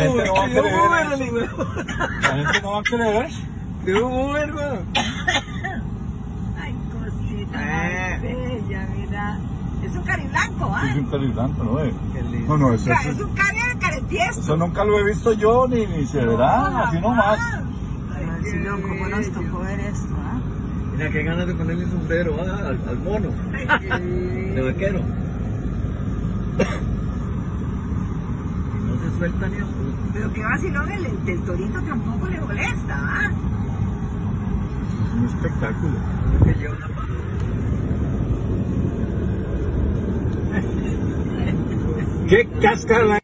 La gente no va a creer. ¿Qué hubo, hermano? Ay, cosita bella, mira. Es un cari blanco, ¿ah? Es un cari blanco, ¿no es? Qué lindo. No, eso, es un cari de caretiesto. Eso nunca lo he visto yo, ni se verá, no, así nomás. Ay, qué loco, cómo nos tocó ver esto, ¿ah? Mira, qué ganas de ponerle el sombrero, ¿ah? Al mono. De vaquero. Pero qué vacilón el del torito, tampoco le molesta, ¿ah? Un espectáculo. Que lleva una paja. ¡Qué cáscara!